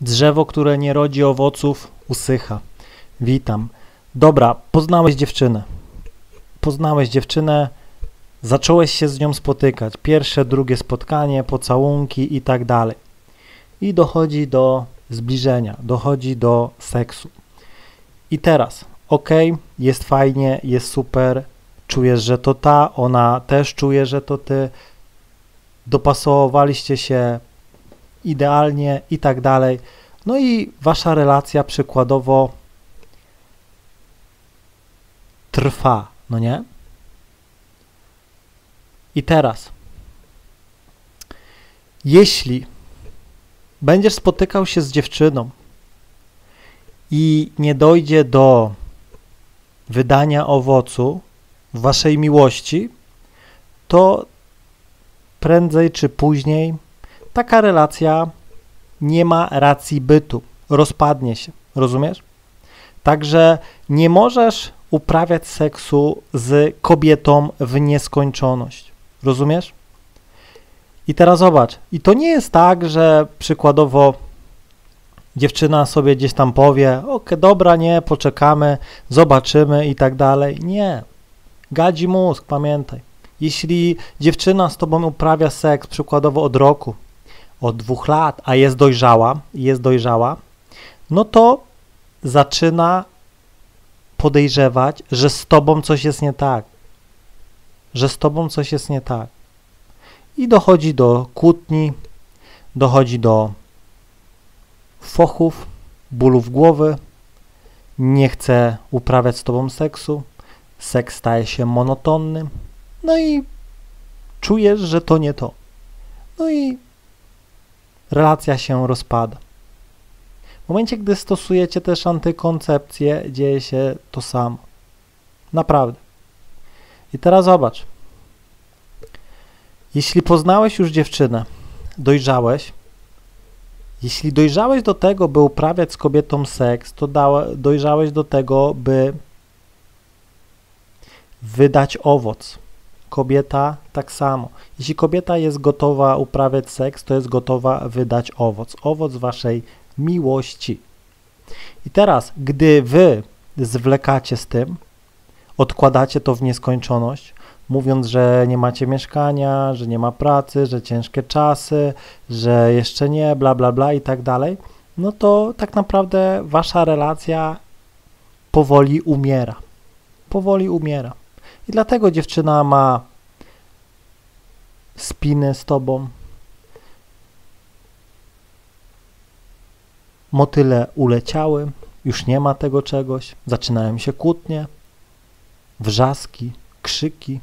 Drzewo, które nie rodzi owoców, usycha. Witam. Dobra, poznałeś dziewczynę. Zacząłeś się z nią spotykać. Pierwsze, drugie spotkanie, pocałunki i tak dalej. I dochodzi do zbliżenia, dochodzi do seksu. I teraz, ok, jest fajnie, jest super, czujesz, że to ta, ona też czuje, że to ty, dopasowaliście się idealnie i tak dalej. No i wasza relacja przykładowo trwa, no nie? I teraz, jeśli będziesz spotykał się z dziewczyną i nie dojdzie do wydania owocu w waszej miłości, to prędzej czy później taka relacja nie ma racji bytu, rozpadnie się, rozumiesz? Także nie możesz uprawiać seksu z kobietą w nieskończoność, rozumiesz? I teraz zobacz, i to nie jest tak, że przykładowo dziewczyna sobie gdzieś tam powie, okej, dobra, nie, poczekamy, zobaczymy i tak dalej. Nie, gadzi mózg, pamiętaj. Jeśli dziewczyna z tobą uprawia seks przykładowo od roku, od 2 lat, a jest dojrzała, no to zaczyna podejrzewać, że z tobą coś jest nie tak. I dochodzi do kłótni, dochodzi do fochów, bólów głowy, nie chce uprawiać z tobą seksu, seks staje się monotonny, no i czujesz, że to nie to. No i relacja się rozpada. W momencie, gdy stosujecie też antykoncepcję, dzieje się to samo. Naprawdę. I teraz zobacz. Jeśli poznałeś już dziewczynę, dojrzałeś, jeśli dojrzałeś do tego, by uprawiać z kobietą seks, to dojrzałeś do tego, by wydać owoc. Kobieta tak samo. Jeśli kobieta jest gotowa uprawiać seks, to jest gotowa wydać owoc. Owoc waszej miłości. I teraz, gdy wy zwlekacie z tym, odkładacie to w nieskończoność, mówiąc, że nie macie mieszkania, że nie ma pracy, że ciężkie czasy, że jeszcze nie, bla, bla, bla i tak dalej, no to tak naprawdę wasza relacja powoli umiera. I dlatego dziewczyna ma spiny z tobą, motyle uleciały, już nie ma tego czegoś, zaczynają się kłótnie, wrzaski, krzyki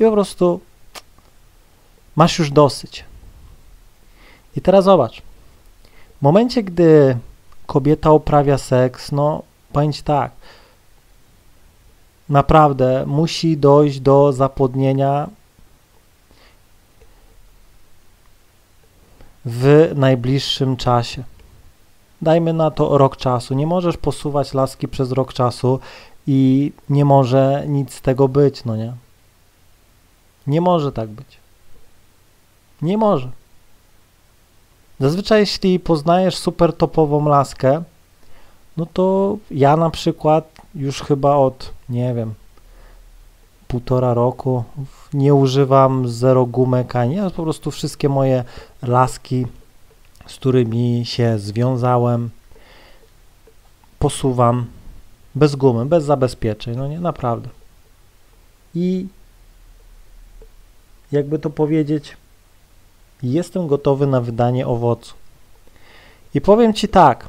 i po prostu masz już dosyć. I teraz zobacz, w momencie, gdy kobieta uprawia seks, no pamięć tak, naprawdę musi dojść do zapłodnienia w najbliższym czasie. Dajmy na to rok czasu. Nie możesz posuwać laski przez rok czasu i nie może nic z tego być, no nie? Nie może tak być. Nie może. Zazwyczaj jeśli poznajesz super topową laskę, no to ja na przykład już chyba od, nie wiem, 1,5 roku nie używam 0 gumek, ani ja po prostu wszystkie moje laski, z którymi się związałem, posuwam bez gumy, bez zabezpieczeń, no nie, naprawdę. I jakby to powiedzieć, jestem gotowy na wydanie owocu. I powiem ci tak,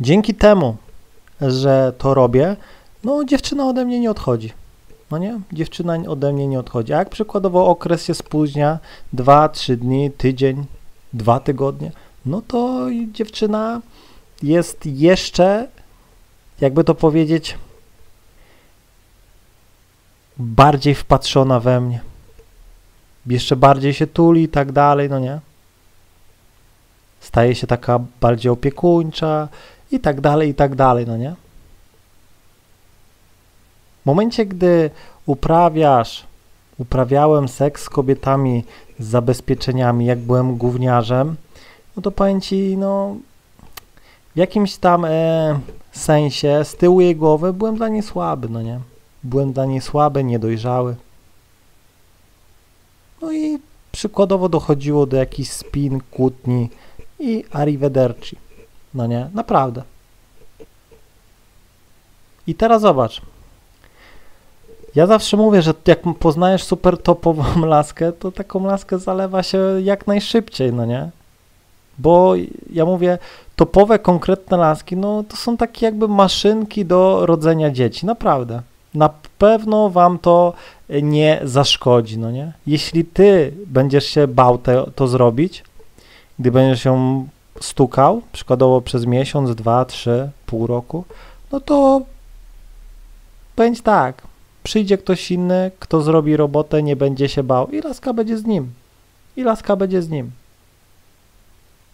dzięki temu, że to robię, no dziewczyna ode mnie nie odchodzi. No nie? Dziewczyna ode mnie nie odchodzi. A jak przykładowo okres się spóźnia, 2-3 dni, tydzień, 2 tygodnie, no to dziewczyna jest jeszcze, jakby to powiedzieć, bardziej wpatrzona we mnie. Jeszcze bardziej się tuli i tak dalej, no nie? Staje się taka bardziej opiekuńcza i tak dalej, no nie? W momencie, gdy uprawiałem seks z kobietami z zabezpieczeniami, jak byłem gówniarzem, no to powiem ci, no w jakimś tam sensie z tyłu jej głowy byłem dla niej słaby, no nie? Byłem dla niej słaby, niedojrzały. No i przykładowo dochodziło do jakichś spin, kłótni i arrivederci. No nie? Naprawdę. I teraz zobacz. Ja zawsze mówię, że jak poznajesz super topową laskę, to taką laskę zalewa się jak najszybciej, no nie? Bo ja mówię, topowe, konkretne laski, no to są takie jakby maszynki do rodzenia dzieci, naprawdę. Na pewno wam to nie zaszkodzi, no nie? Jeśli ty będziesz się bał to zrobić, gdy będziesz ją stukał, przykładowo przez miesiąc, 2, 3, pół roku, no to będzie tak, przyjdzie ktoś inny, kto zrobi robotę, nie będzie się bał i laska będzie z nim. I laska będzie z nim.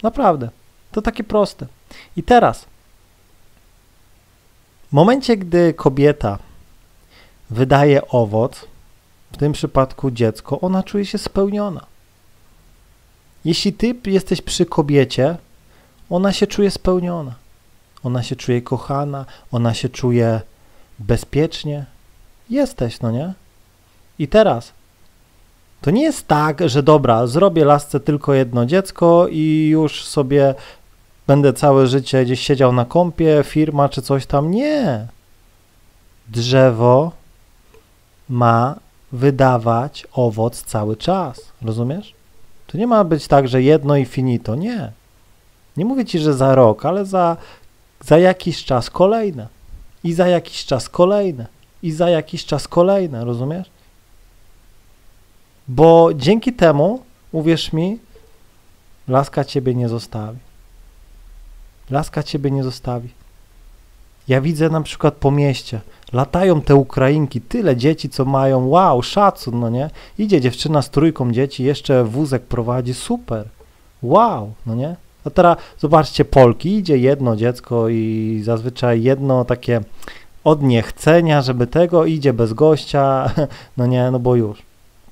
Naprawdę. To takie proste. I teraz, w momencie, gdy kobieta wydaje owoc, w tym przypadku dziecko, ona czuje się spełniona. Jeśli ty jesteś przy kobiecie, ona się czuje spełniona. Ona się czuje kochana, ona się czuje bezpiecznie. Jesteś, no nie? I teraz, to nie jest tak, że dobra, zrobię lasce tylko jedno dziecko i już sobie będę całe życie gdzieś siedział na kąpie, firma czy coś tam. Nie. Drzewo ma wydawać owoc cały czas. Rozumiesz? To nie ma być tak, że jedno i finito. Nie. Nie mówię ci, że za rok, ale za jakiś czas kolejne. I za jakiś czas kolejne. I za jakiś czas kolejne. Rozumiesz? Bo dzięki temu, uwierz mi, laska ciebie nie zostawi. Laska ciebie nie zostawi. Ja widzę na przykład po mieście, latają te Ukrainki, tyle dzieci, co mają, wow, szacun, no nie? Idzie dziewczyna z trójką dzieci, jeszcze wózek prowadzi, super, wow, no nie? A teraz zobaczcie Polki, idzie jedno dziecko i zazwyczaj jedno takie od niechcenia, żeby tego, idzie bez gościa, no nie, no bo już.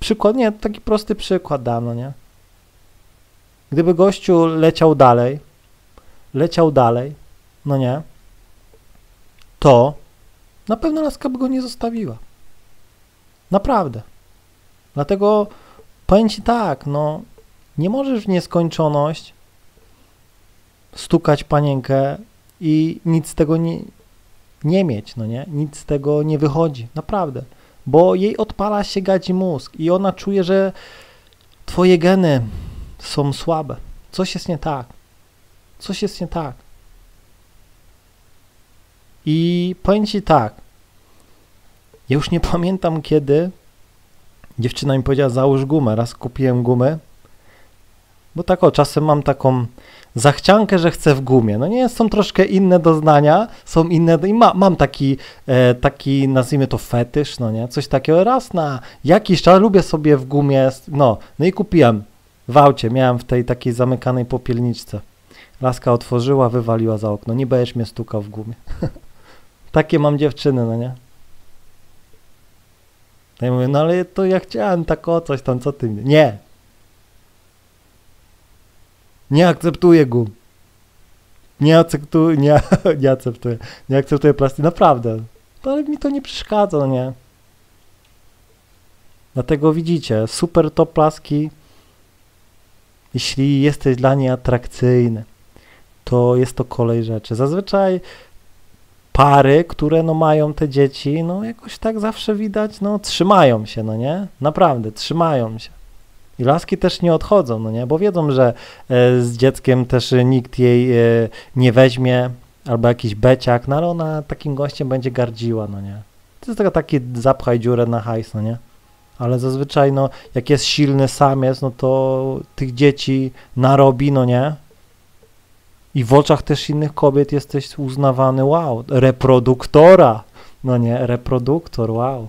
Przykład, nie, taki prosty przykład dam, no nie? Gdyby gościu leciał dalej, no nie, to na pewno laska by go nie zostawiła. Naprawdę. Dlatego powiem ci tak, no, nie możesz w nieskończoność stukać panienkę i nic z tego nie mieć, no nie? Nic z tego nie wychodzi, naprawdę. Bo jej odpala się gadzi mózg i ona czuje, że twoje geny są słabe. Coś jest nie tak. Coś jest nie tak. I powiem ci tak, ja już nie pamiętam kiedy dziewczyna mi powiedziała załóż gumę, raz kupiłem gumę, bo tak o, czasem mam taką zachciankę, że chcę w gumie, no nie, są troszkę inne doznania, są inne, i mam taki, nazwijmy to fetysz, no nie, coś takiego, raz na jakiś czas lubię sobie w gumie, no i kupiłem w aucie, miałem w tej takiej zamykanej popielniczce, laska otworzyła, wywaliła za okno, nie będziesz mnie stukał w gumie. Takie mam dziewczyny, no nie? No i mówię, no ale to ja chciałem tak o coś tam, co ty mnie... Nie! Nie akceptuję gum. Nie akceptuję plastiku, naprawdę. To, ale mi to nie przeszkadza, no nie? Dlatego widzicie, super top laski, jeśli jesteś dla niej atrakcyjny, to jest to kolej rzeczy. Zazwyczaj pary, które no mają te dzieci, no jakoś tak zawsze widać, no trzymają się, no nie? Naprawdę, trzymają się. I laski też nie odchodzą, no nie? Bo wiedzą, że z dzieckiem też nikt jej nie weźmie, albo jakiś beciak, no ale ona takim gościem będzie gardziła, no nie? To jest taki zapchaj dziurę na hajs, no nie? Ale zazwyczaj, no jak jest silny samiec, no to tych dzieci narobi, no nie? I w oczach też innych kobiet jesteś uznawany, wow, reproduktora, no nie, reproduktor, wow.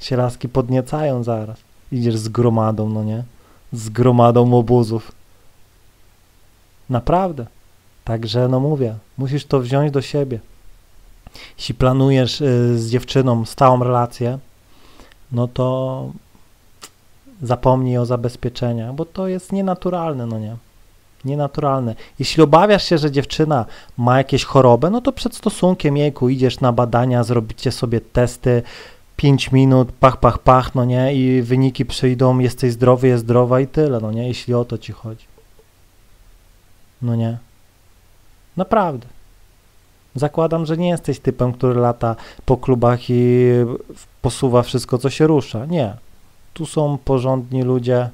Się laski podniecają zaraz. Idziesz z gromadą, no nie, z gromadą obozów. Naprawdę. Także, no mówię, musisz to wziąć do siebie. Jeśli planujesz z dziewczyną stałą relację, no to zapomnij o zabezpieczeniach, bo to jest nienaturalne, no nie. nienaturalne. Jeśli obawiasz się, że dziewczyna ma jakieś chorobę, no to przed stosunkiem jejku idziesz na badania, zrobicie sobie testy, 5 minut, pach, pach, pach, no nie, i wyniki przyjdą, jesteś zdrowy, jest zdrowa i tyle, no nie, jeśli o to ci chodzi. No nie. Naprawdę. Zakładam, że nie jesteś typem, który lata po klubach i posuwa wszystko, co się rusza. Nie. Tu są porządni ludzie,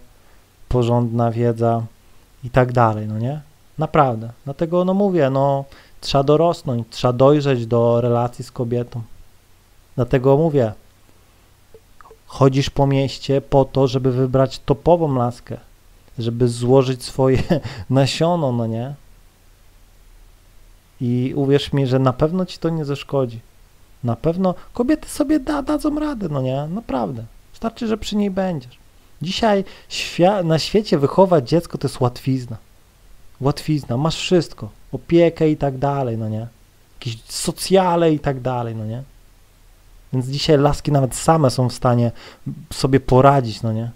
porządna wiedza i tak dalej, no nie? Naprawdę. Dlatego, no mówię, no trzeba dorosnąć, trzeba dojrzeć do relacji z kobietą. Dlatego mówię, chodzisz po mieście po to, żeby wybrać topową laskę, żeby złożyć swoje nasiono, no nie? I uwierz mi, że na pewno ci to nie zaszkodzi. Na pewno kobiety sobie dadzą radę, no nie? Naprawdę. Wystarczy, że przy niej będziesz. Dzisiaj na świecie wychować dziecko to jest łatwizna. Łatwizna, masz wszystko. Opiekę i tak dalej, no nie? Jakieś socjale i tak dalej, no nie? Więc dzisiaj laski nawet same są w stanie sobie poradzić, no nie?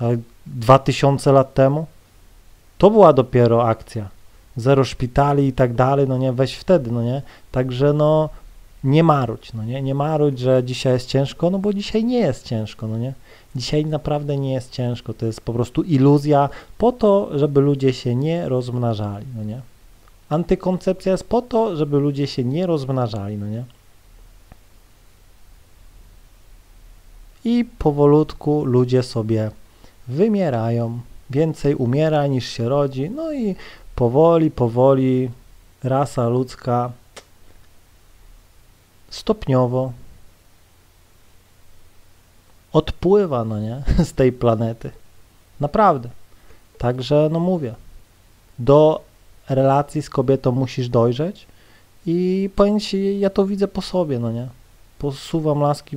A 2000 lat temu to była dopiero akcja. Zero szpitali i tak dalej, no nie, weź wtedy, no nie, także no nie marudź, no nie, nie marudź, że dzisiaj jest ciężko, no bo dzisiaj nie jest ciężko, no nie, dzisiaj naprawdę nie jest ciężko, to jest po prostu iluzja po to, żeby ludzie się nie rozmnażali, no nie, antykoncepcja jest po to, żeby ludzie się nie rozmnażali, no nie, i powolutku ludzie sobie wymierają, więcej umiera niż się rodzi, no i powoli, powoli rasa ludzka stopniowo odpływa, no nie, z tej planety. Naprawdę. Także, no mówię, do relacji z kobietą musisz dojrzeć i powiem ci, ja to widzę po sobie, no nie. Posuwam laski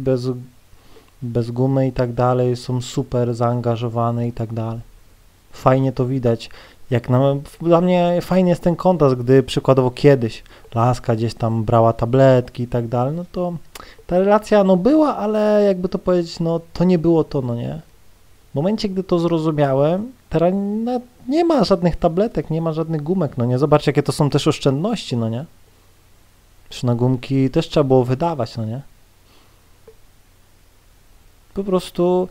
bez gumy i tak dalej, są super zaangażowane i tak dalej. Fajnie to widać. Jak dla mnie fajny jest ten kontrast, gdy przykładowo kiedyś laska gdzieś tam brała tabletki i tak dalej, no to ta relacja no była, ale jakby to powiedzieć, no to nie było to, no nie. W momencie, gdy to zrozumiałem, teraz nie ma żadnych tabletek, nie ma żadnych gumek, no nie. Zobacz, jakie to są też oszczędności, no nie. Przecież na gumki też trzeba było wydawać, no nie. Po prostu,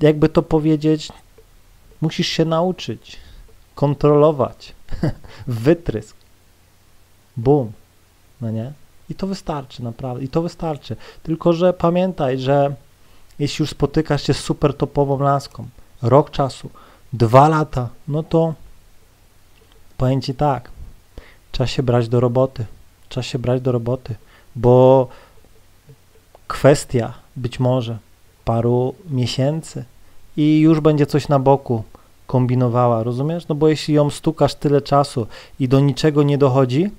jakby to powiedzieć, musisz się nauczyć kontrolować wytrysk, bum, no nie? I to wystarczy, naprawdę, i to wystarczy. Tylko, że pamiętaj, że jeśli już spotykasz się z super topową laską, rok czasu, 2 lata, no to powiem ci tak, trzeba się brać do roboty, trzeba się brać do roboty, bo kwestia być może paru miesięcy i już będzie coś na boku kombinowała, rozumiesz? No bo jeśli ją stukasz tyle czasu i do niczego nie dochodzi,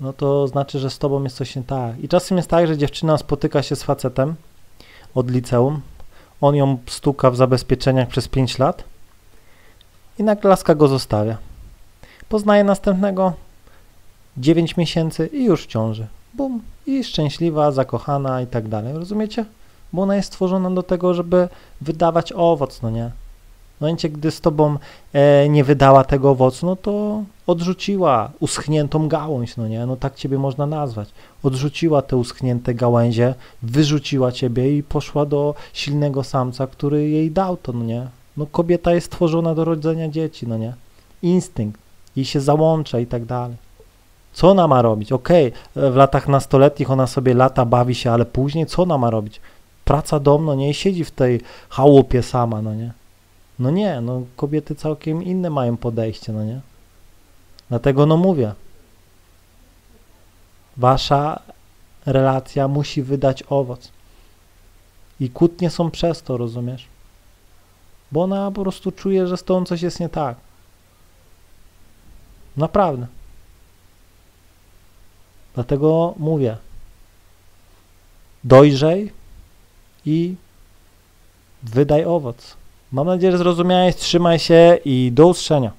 no to znaczy, że z tobą jest coś nie tak. I czasem jest tak, że dziewczyna spotyka się z facetem od liceum, on ją stuka w zabezpieczeniach przez 5 lat i nagle laska go zostawia. Poznaje następnego, 9 miesięcy i już w ciąży. Bum. I szczęśliwa, zakochana i tak dalej. Rozumiecie? Bo ona jest stworzona do tego, żeby wydawać owoc, no nie? W momencie, gdy z tobą nie wydała tego owocu, no to odrzuciła uschniętą gałąź, no nie? No tak ciebie można nazwać. Odrzuciła te uschnięte gałęzie, wyrzuciła ciebie i poszła do silnego samca, który jej dał to, no nie? No kobieta jest stworzona do rodzenia dzieci, no nie? Instynkt, jej się załącza i tak dalej. Co ona ma robić? Okej, w latach nastoletnich ona sobie lata bawi się, ale później co ona ma robić? Praca domna, nie? I siedzi w tej chałupie sama, no nie? No nie, no kobiety całkiem inne mają podejście, no nie? Dlatego no mówię, wasza relacja musi wydać owoc. I kłótnie są przez to, rozumiesz? Bo ona po prostu czuje, że z tą coś jest nie tak. Naprawdę. Dlatego mówię, dojrzej i wydaj owoc. Mam nadzieję, że zrozumiałeś, trzymaj się i do usłyszenia.